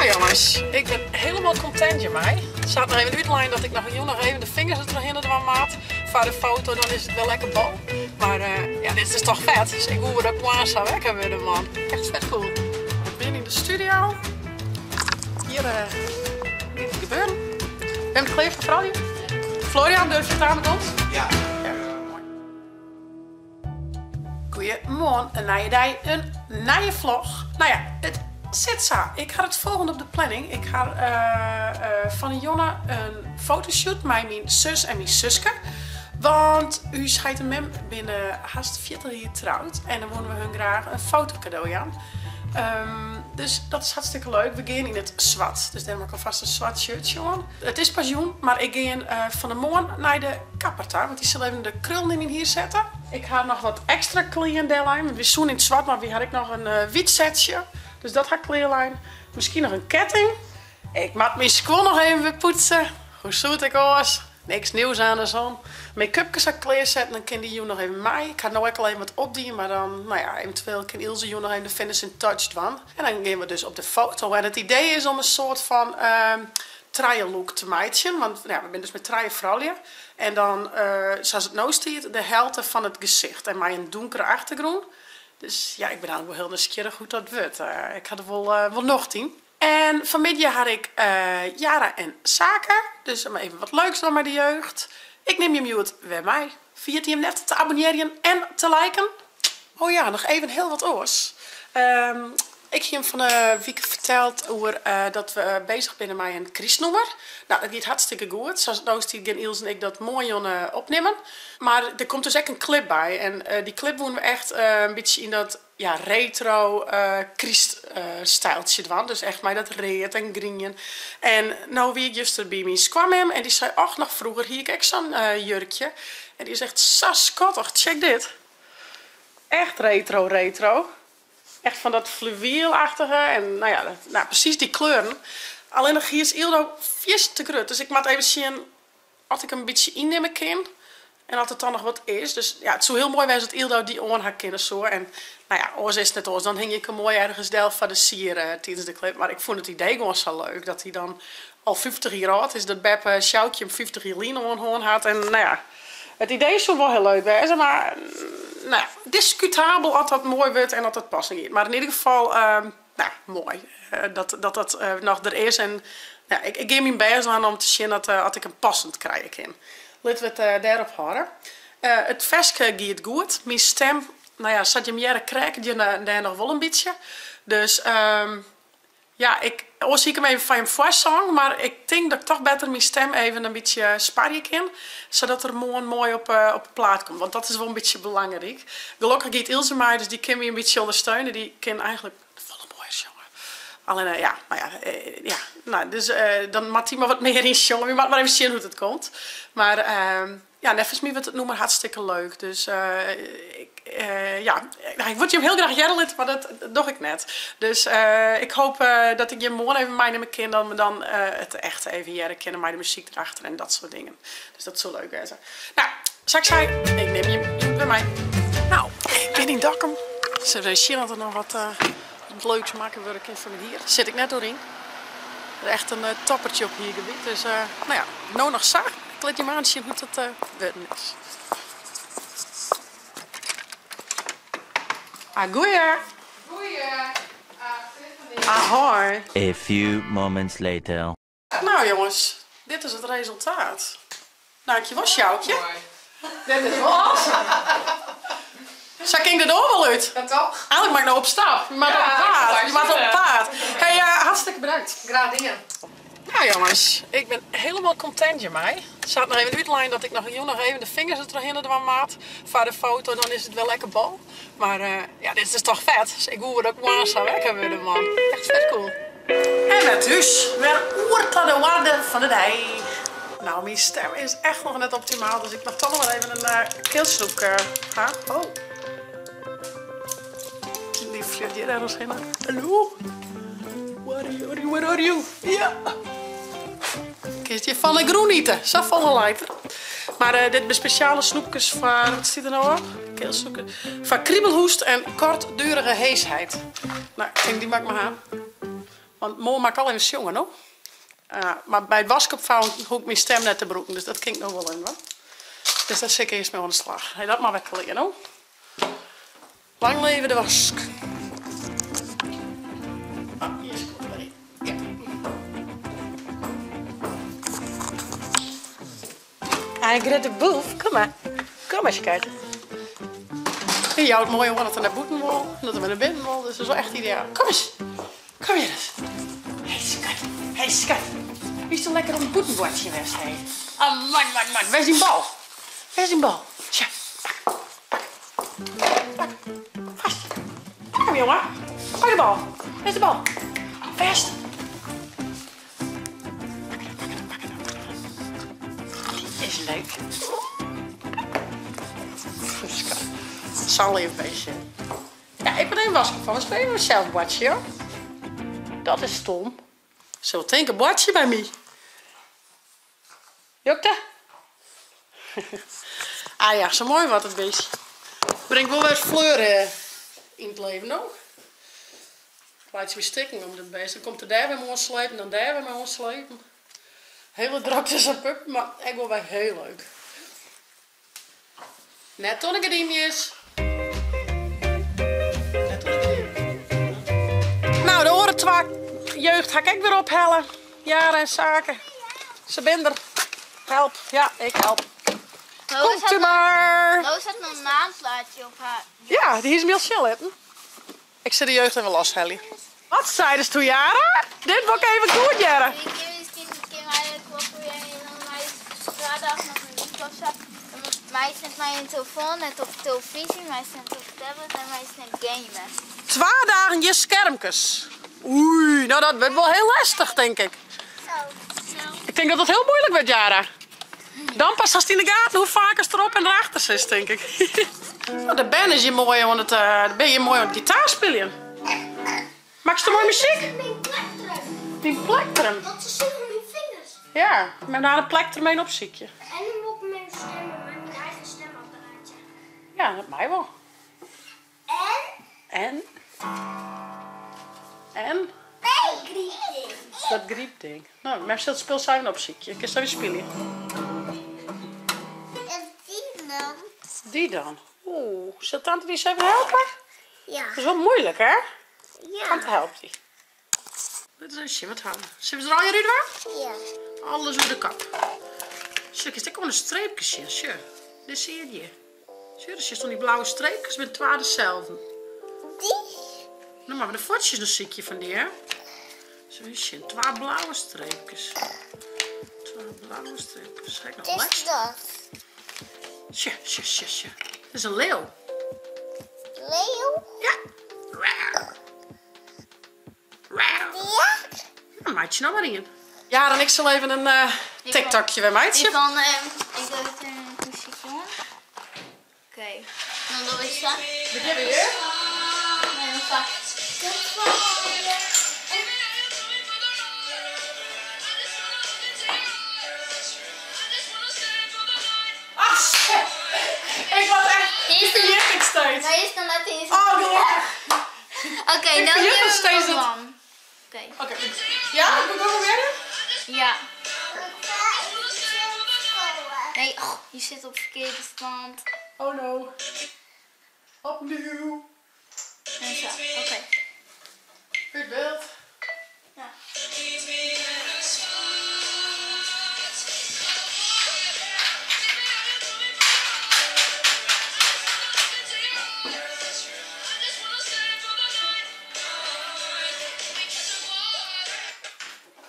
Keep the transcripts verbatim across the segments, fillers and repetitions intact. Nou jongens, ik ben helemaal content hiermee. Het staat nog even uitlijn dat ik nog, joh, nog even de vingers er nog in de maat. Voor de foto, dan is het wel lekker bal. Maar uh, ja, dit is toch vet. Dus ik hoef er ook maar zo weg hebben de man. Echt vet cool. Ik ben in de studio. Hier uh, dit gebeuren. We hebben het geleefd van Florian. Florian, durf je het aan met ons? Ja. Goeiemorgen, een nieuwe dag, een nieuwe vlog. Nou ja, het zit zo. Ik ga het volgende op de planning. Ik ga uh, uh, van Jonne een fotoshoot met mijn zus en mijn zuske. Want u schijt een mem binnen haast veertig jaar trouwd. En dan wonen we hun graag een fotocadeau aan. Um, dus dat is hartstikke leuk. We gaan in het zwart. Dus daar heb ik alvast een zwart shirtje aan. Het is pas jong, maar ik ga uh, van de morgen naar de kapper. Want die zal even de krul in hier zetten. Ik ga nog wat extra kleerlijn. We zoen in het zwart, maar we had ik nog een uh, wit setje. Dus dat ga ik kleerlijn. Misschien nog een ketting. Ik maak mijn schoen nog even weer poetsen. Hoe zoet ik oors. Niks nieuws aan de zon. Make-upjes ga ik klaarzetten, dan kan die jou nog even mij. Ik ga nu ook alleen wat opdienen, maar dan, nou ja, eventueel kan Ilse jou nog even de finishing touch doen. En dan gaan we dus op de foto. En het idee is om een soort van uh, traienlook te maken. Want nou, we zijn dus met traienvrouwen. En dan, uh, zoals het nou staat, de helte van het gezicht. En mij een donkere achtergrond. Dus ja, ik ben eigenlijk wel heel nieuwsgierig hoe dat wordt. Uh, ik had er wel, uh, wel nog tien. En vanmiddag had ik uh, Jara en Zaken. Dus even wat leuks dan met de jeugd. Ik neem je mute bij mij. Vergeet je hem net te abonneren en te liken. Oh ja, nog even heel wat oors. Um, ik heb hem van de week verteld over, uh, dat we bezig zijn met een kriesnummer. Nou, dat gaat hartstikke goed. Zoals nou is Ilse en ik dat mooi uh, opnemen. Maar er komt dus echt een clip bij. En uh, die clip doen we echt uh, een beetje in dat... ja, retro uh, Christ-stijltje uh, dan. Dus echt mij dat reet en green. En nou wie ik juster bij mij kwam hem en die zei, ach, nog vroeger hier kijk zo'n uh, jurkje. En die is echt saskottig. Check dit. Echt retro, retro. Echt van dat fluweelachtige en nou ja, dat, nou, precies die kleuren. Alleen nog hier is Ildo vies te grut. Dus ik moet even zien als ik een beetje innemen kan. En dat het dan nog wat is. Dus ja, het zou heel mooi zijn dat Ildo die oren haar kinderen zo. En nou ja, oors is net oors. Dan hing ik hem mooi ergens deel van de sier uh, tijdens de clip. Maar ik vond het idee gewoon zo leuk. Dat hij dan al vijftig jaar oud is. Dat Beb uh, Sjoutje hem vijftig jaar lien hoorn had. En nou ja, het idee is zo wel heel leuk bij. Maar nou ja, discutabel dat dat mooi wordt en dat dat passend is. Maar in ieder geval, uh, nou mooi. Uh, dat dat, dat uh, nog er is. En nou, ik, ik geef mijn best aan om te zien dat, uh, dat ik hem passend krijg in. Laten we het uh, daarop houden. Uh, het veske gaat goed. Mijn stem, nou ja, zat je hem jaren krijgen, die daar nog wel een beetje. Dus um, ja, ik was ik hem even van hem voorzang, maar ik denk dat ik toch beter mijn stem even een beetje sparen kan. Zodat er mooi, mooi op, uh, op de plaat komt, want dat is wel een beetje belangrijk. Gelukkig gaat Ilse mij, dus die kan me een beetje ondersteunen. Die kan eigenlijk... Alleen, uh, ja, nou ja, uh, ja. Nou, dus uh, dan mag hij maar wat meer in, jongen. Je mag maar even zien hoe het komt. Maar uh, ja, neffens mij wordt het noemen hartstikke leuk. Dus uh, ik, uh, ja, ik word je hem heel graag jarrelen, maar dat, dat doe ik net. Dus uh, ik hoop uh, dat ik je morgen even mij naar mijn kind, dat we dan uh, het echt even jaren kennen, mij de muziek erachter en dat soort dingen. Dus dat is zo leuk zijn. Nou, zoals ik zei, ik neem je bij mij. Nou, ik ben in Dokkum. Ze zien dat er nog wat... Uh, het leukste maken werk in van hier. Zit ik net doorheen. Er is echt een uh, toppertje op hier gebied. Dus uh, nou ja, nou nog zacht. Ik laat je maar zien hoe het uh, worden is. Ah, goeie. Goeie. Ah, Ahoy. A few moments later. Nou jongens, dit is het resultaat. Nou, je was jouwtje. Dit is was. Zo ging er ook wel uit. Ja, toch? Eigenlijk maak ik nou op stap. Je maakt ja, op paard. Je maakt op paard. Hey, uh, hartstikke bedankt. Graag dingen. Nou jongens, ik ben helemaal content hiermee. Het staat nog even uitlijn dat ik nog, joh, nog even de vingers er terug in de maat. Voor de foto, dan is het wel lekker bal. Maar uh, ja, dit is toch vet. Dus ik hoef het ook maar zo lekker worden, man. Echt vet cool. En het huis. Weer oer tot de waarde van de dag. Nou, mijn stem is echt nog net optimaal. Dus ik mag toch nog wel even een uh, keelsnoep uh, gaan. Oh. Liefje, die daar was heen. Hallo? Where are you? Where are you? Ja! Kist je van de groenieten. Zo van lijken. Maar uh, dit zijn speciale snoepjes van. Wat zit er nou op? Keelsnoepjes. Van kriebelhoest en kortdurige heesheid. Nou, ik denk die maak maar aan. Want Mo mag al even zingen, hoor. Uh, maar bij het waskopvouwen hoef ik mijn stem net te broeken, dus dat klinkt nog wel in, hoor. Dus daar zit ik eerst mee aan de slag. Hey, dat mag wel liggen, hoor. Lang leven de wask. Ah, hier is het goed bij. Ja. Ah, Grete Boef, kom maar. Kom maar eens kijken. Je houdt het mooi hoor dat er naar boeten wil, dat er naar binnen wil, dus dat is wel echt ideaal. Kom eens. Kom hier eens. Hé, hey, skat. Hé, hey, skat. Wie is er lekker op een boetenbordje geweest? Hey? Ah, man, man, man. Waar is die bal? Waar is die bal? Tja. Pak. Pak. Vast. Pak hem, jongen. Pak de bal. Waar is de bal? Vast. Pak hem, pak hem, pak hem. Dit is leuk. Skat. Het zal even bezig. Ja, ik ben in wasgevallen. Speel je met hetzelfde bordje, hoor. Dat is stom. Zo, denk een bordje bij mij. Jokte? Ah ja, zo mooi wat het is. Brengt wel weer fleuren in het leven ook. Plaats weer stikken om de beest. Dan komt er daar weer mee ontslepen, dan daar weer mee ontslepen. Hele druktes op pup, maar echt wel weer heel leuk. Net tot ik het in is. Nou, de oren twak. Jeugd, ga ik weer ophellen. Jaren en zaken. Ze ben er. Help. Ja, ik help. Komt u maar. Loos had nog een naamplaatje op haar. Ja, die is me al chillen. Ik zet de jeugd even los, Helly. Wat zeiden ze toen, Jaren? Dit wordt even goed, Jaren. Ik heb een keer mijn kloppen en dan mijn straatdag nog een link of zo. Mij is mij een telefoon, net op televisie, mij is net op tablet en mij is net gamen. Twee dagen je schermkes. Oei, nou dat werd wel heel lastig, denk ik. Zo, zo. Ik denk dat dat heel moeilijk werd, Jara. Dan pas als die in de gaten hoe vaker ze erop en erachter zit, denk ik. Nou, de band is je mooi, want het, uh, de ben je mooi aan het gitaar spelen. Maak je er mooi muziek? Die plektrum. Dat is zitten met mijn vingers. Ja, maar daar een plektrum mee op ziekje. En dan moet ik mijn stem, mijn eigen stemapparaatje. Ja, dat mij wel. En? En? En? Nee, dat griepding. Nou, maar stel speel zijn op ziekje. Ik zou weer spelen. En die dan? Die dan? Oeh, zal tante die eens even helpen? Ja. Dat is wel moeilijk, hè? Ja. Tante helpt die. Dit is een shimmert hangen. Zullen we er al je uit? Ja. Alles door de kap. Stuk is dit gewoon een streepjes in, sure. Dit zie je hier. Sure, er zitten die blauwe streepjes met twaalf dezelfde. Die? Nou, maar de fotjes nog zie ik je van die, hè? Zo is het. Twee blauwe streepjes. Twee blauwe streepjes. Ga ik nog wat is dat? Tja, tja, tja, tja. Dat is een leeuw. Leeuw? Ja. Rauw. Rauw. Ja? Nou, maatje nou maar in. Ja, dan ik zal even een uh, TikTokje bij maatje. Ik kan, uh, ik doe het een muziekje, hoor. Oké. Dan doe ik dat. Begin weer. En dan pak ik. Ah, shit! Ik was echt is verjukkend steeds. Maar is dan dat hij is. Oh, gelukkig. Oké, dan is het steeds een lam. Oké. Oké. Ja, ik moet ook weer? Ja. Nee, oh, je zit op verkeerde stand. Oh no. Opnieuw. En zo, oké. Okay. Goed beeld. Ja.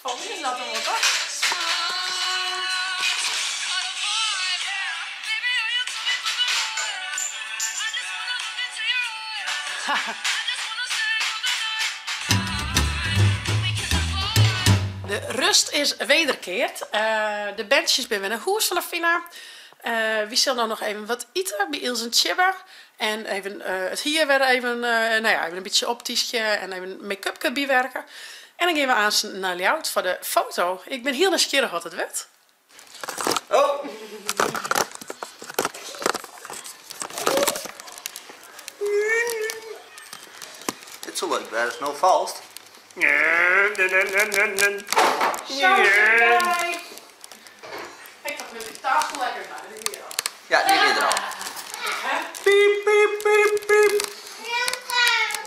Van wie is dat dan ook? De rust is wederkeerd. Uh, de bandjes ben we naar Hoes van Afina. Uh, wie zal nou nog even wat eten bij Ilse en Chibber? En even uh, het hier weer even, uh, nou ja, even een beetje optischje en even make-up bijwerken. En dan gaan we aan naar layout voor de foto. Ik ben heel nieuwsgierig wat het werd. Oh! Dit is zo leuk, dat is nou vast. Zo, guys. Ik dacht met die tafel lekker naar de video. Ja, die weer eraf. Piep, piep, piep, piep.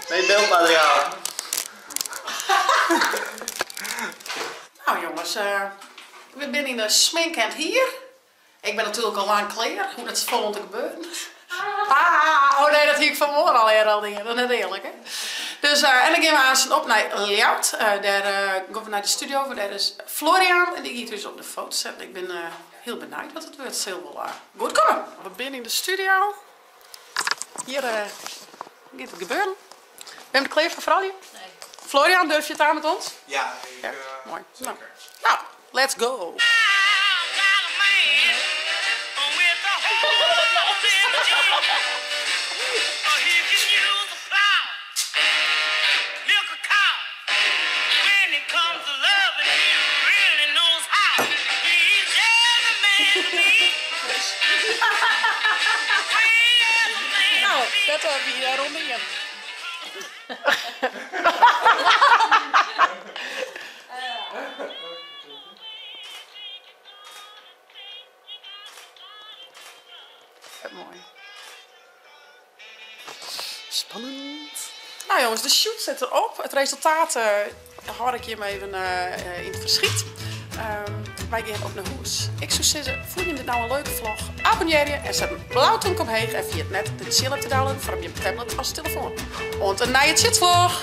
Mijn beeldmateriaal. Nou jongens, uh, we zijn in de sminkhand hier. Ik ben natuurlijk al lang klaar, hoe dat is volgende gebeuren. Ah, oh nee, dat zie ik vanmorgen al eerder dingen, dat is net eerlijk hè. Dus, uh, en dan gaan we aanstaan op naar Ljout, uh, daar uh, gaan we naar de studio, want daar is Florian en die gaat dus op de foto zetten. Ik ben uh, heel benieuwd wat het wordt, het is heel wel uh, goed komen. We zijn in de studio, hier uh, gaat het gebeuren. Ben je de kleef van Fraulie? Nee. Florian, durf je het aan met ons? Ja, ik, uh, ja mooi. Nou, nou, let's go! Nou, dat hebben we hier rondom. Wat mooi. Spannend. Nou jongens, de shoot zit erop. Het resultaat uh, had ik hiermee even uh, in het verschiet. Um, wij gaan op naar huis. Ik zou zeggen, vond je dit nou een leuke vlog? Abonneer je en zet een blauw tong omheen. En via het net de chillen te downloaden voor op je tablet als telefoon. En naar je Tjits Vlog.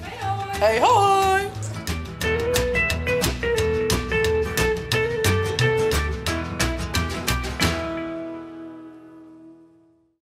Hey hoi! Hey, hoi.